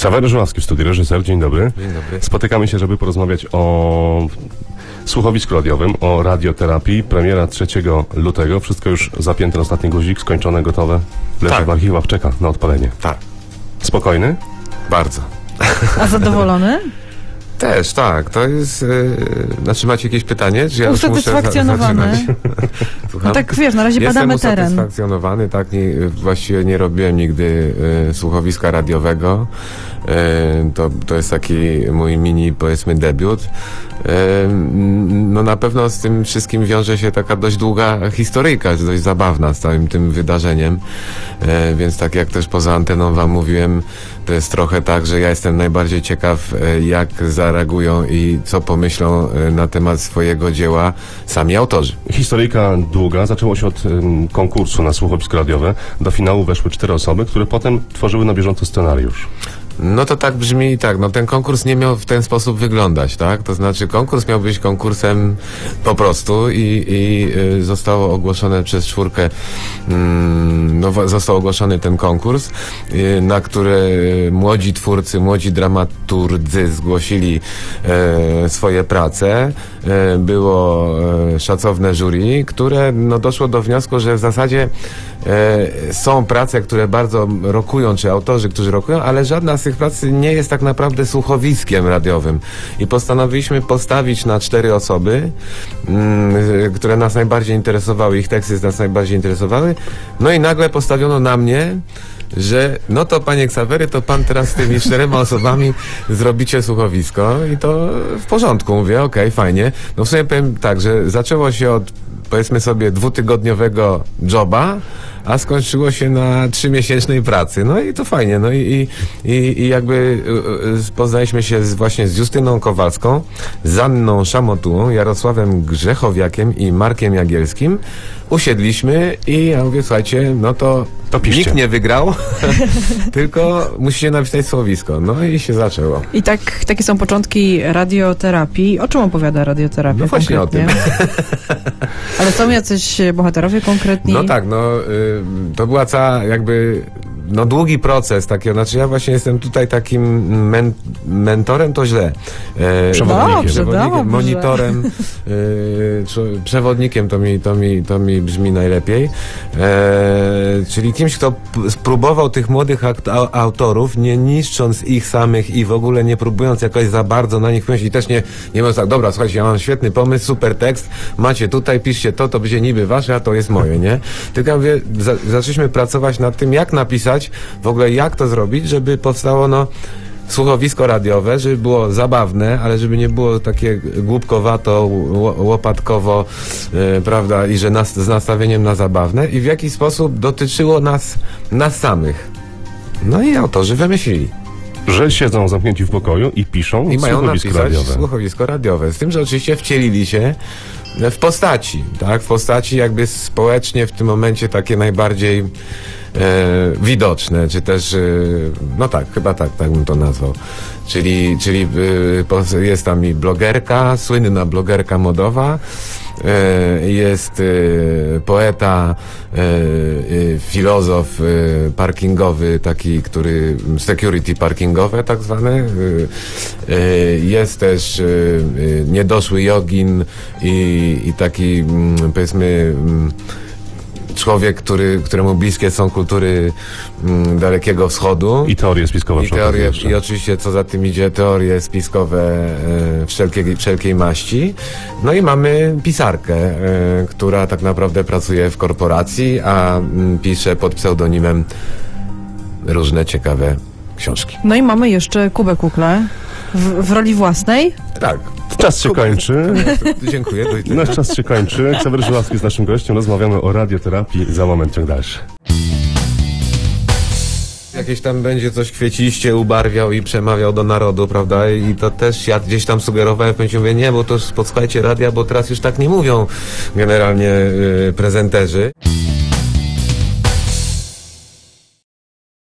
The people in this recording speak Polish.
Xawery Żuławski w studiu, reżyser. Dzień dobry. Dzień dobry. Spotykamy się, żeby porozmawiać o słuchowisku radiowym, o radioterapii. Premiera 3 lutego. Wszystko już zapięte na ostatni guzik, skończone, gotowe. Leży w archiwach, czeka na odpalenie. Tak. Spokojny? Bardzo. A zadowolony? Też, tak. To jest... Znaczy macie jakieś pytanie? Czy ja już muszę zaczynać? No tak, wiesz, na razie badamy teren. Jestem usatysfakcjonowany, tak. Właściwie nie robiłem nigdy słuchowiska radiowego. To jest taki mój mini, powiedzmy, debiut. No na pewno z tym wszystkim wiąże się taka dość długa historyjka, dość zabawna z całym tym wydarzeniem. Więc tak jak też poza anteną wam mówiłem, to jest trochę tak, że ja jestem najbardziej ciekaw, jak zareagują i co pomyślą na temat swojego dzieła sami autorzy. Historyjka długa. Zaczęło się od konkursu na słuchowisko radiowe. Do finału weszły 4 osoby, które potem tworzyły na bieżąco scenariusz. No to tak brzmi i tak, no ten konkurs nie miał w ten sposób wyglądać, tak? To znaczy konkurs miał być konkursem po prostu i zostało ogłoszone przez 4, no został ogłoszony ten konkurs, na który młodzi twórcy, młodzi dramaturdzy zgłosili swoje prace. Było szacowne jury, które no doszło do wniosku, że w zasadzie są prace, które bardzo rokują, czy autorzy, którzy rokują, ale żadna z tych prac nie jest tak naprawdę słuchowiskiem radiowym. I postanowiliśmy postawić na 4 osoby, które nas najbardziej interesowały, ich teksty nas najbardziej interesowały. No i nagle postawiono na mnie, że no to panie Xawery, to pan teraz z tymi 4 osobami zrobicie słuchowisko i to w porządku. Mówię, okej, fajnie. No w sumie powiem tak, że zaczęło się od, powiedzmy sobie, 2-tygodniowego joba, a skończyło się na 3-miesięcznej pracy. No i to fajnie. No i jakby poznaliśmy się właśnie z Justyną Kowalską, z Anną Szamotułą, Jarosławem Grzechowiakiem i Markiem Jagielskim. Usiedliśmy i ja mówię, słuchajcie, no to nikt nie wygrał, tylko musicie napisać słowisko. No i się zaczęło. I tak, takie są początki radioterapii. O czym opowiada radioterapia? No właśnie konkretnie? O tym. Ale są jacyś bohaterowie konkretni? No tak, no to była cała jakby... No długi proces taki, znaczy ja właśnie jestem tutaj takim mentorem, to źle. Przewodnikiem, monitorem, przewodnikiem, to mi brzmi najlepiej. Czyli kimś, kto spróbował tych młodych autorów, nie niszcząc ich samych i w ogóle nie próbując jakoś za bardzo na nich wpłynąć i też nie mówiąc tak, dobra, słuchajcie, ja mam świetny pomysł, super tekst, macie tutaj, piszcie to będzie niby wasze, a to jest moje, nie? Tylko ja mówię, zaczęliśmy pracować nad tym, jak napisać, w ogóle jak to zrobić, żeby powstało słuchowisko radiowe, żeby było zabawne, ale żeby nie było takie głupkowato, łopatkowo, prawda, i że z nastawieniem na zabawne i w jaki sposób dotyczyło nas samych. No i autorzy wymyślili, że siedzą zamknięci w pokoju i piszą i mają napisać słuchowisko radiowe. Z tym, że oczywiście wcielili się w postaci, tak? W postaci jakby społecznie w tym momencie takie najbardziej widoczne, czy też no tak, chyba tak bym to nazwał. Czyli jest tam i blogerka, słynna blogerka modowa, jest poeta, filozof parkingowy, taki, który security parkingowe tak zwane, jest też niedoszły jogin i taki, powiedzmy, człowiek, któremu bliskie są kultury Dalekiego Wschodu. I teorie spiskowe. I oczywiście, co za tym idzie, teorie spiskowe wszelkiej maści. No i mamy pisarkę, która tak naprawdę pracuje w korporacji, a pisze pod pseudonimem różne ciekawe książki. No i mamy jeszcze Kubę Kuklę w roli własnej. Tak. Czas się kończy. Dziękuję. Nasz czas się kończy. Xawery Żuławski z naszym gościem. Rozmawiamy o radioterapii. Za moment ciąg dalszy. Jakieś tam będzie coś kwieciście ubarwiał i przemawiał do narodu, prawda? I to też ja gdzieś tam sugerowałem, mówię, nie, bo to już podsłuchajcie radia, bo teraz już tak nie mówią generalnie prezenterzy.